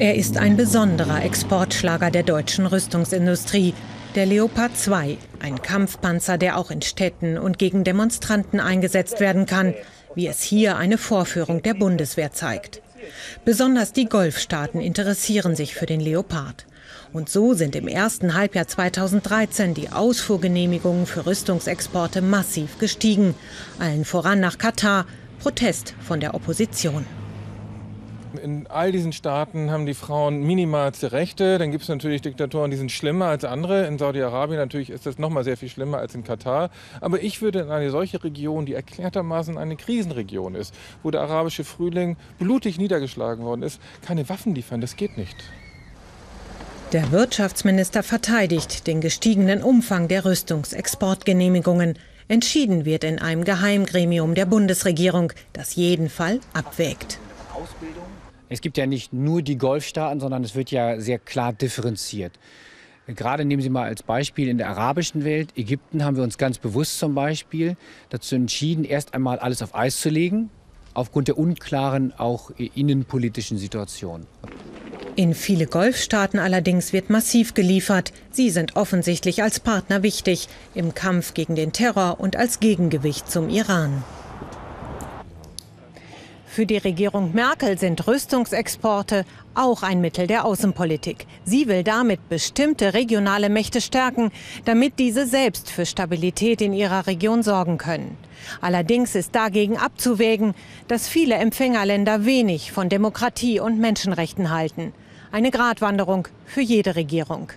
Er ist ein besonderer Exportschlager der deutschen Rüstungsindustrie. Der Leopard 2, ein Kampfpanzer, der auch in Städten und gegen Demonstranten eingesetzt werden kann, wie es hier eine Vorführung der Bundeswehr zeigt. Besonders die Golfstaaten interessieren sich für den Leopard. Und so sind im ersten Halbjahr 2013 die Ausfuhrgenehmigungen für Rüstungsexporte massiv gestiegen. Allen voran nach Katar, Protest von der Opposition. In all diesen Staaten haben die Frauen minimalste Rechte. Dann gibt es natürlich Diktatoren, die sind schlimmer als andere. In Saudi-Arabien natürlich ist das noch mal sehr viel schlimmer als in Katar. Aber ich würde in eine solche Region, die erklärtermaßen eine Krisenregion ist, wo der arabische Frühling blutig niedergeschlagen worden ist, keine Waffen liefern. Das geht nicht. Der Wirtschaftsminister verteidigt den gestiegenen Umfang der Rüstungsexportgenehmigungen. Entschieden wird in einem Geheimgremium der Bundesregierung, das jeden Fall abwägt. Es gibt ja nicht nur die Golfstaaten, sondern es wird ja sehr klar differenziert. Gerade nehmen Sie mal als Beispiel in der arabischen Welt, Ägypten, haben wir uns ganz bewusst zum Beispiel dazu entschieden, erst einmal alles auf Eis zu legen, aufgrund der unklaren auch innenpolitischen Situation. In viele Golfstaaten allerdings wird massiv geliefert. Sie sind offensichtlich als Partner wichtig im Kampf gegen den Terror und als Gegengewicht zum Iran. Für die Regierung Merkel sind Rüstungsexporte auch ein Mittel der Außenpolitik. Sie will damit bestimmte regionale Mächte stärken, damit diese selbst für Stabilität in ihrer Region sorgen können. Allerdings ist dagegen abzuwägen, dass viele Empfängerländer wenig von Demokratie und Menschenrechten halten. Eine Gratwanderung für jede Regierung.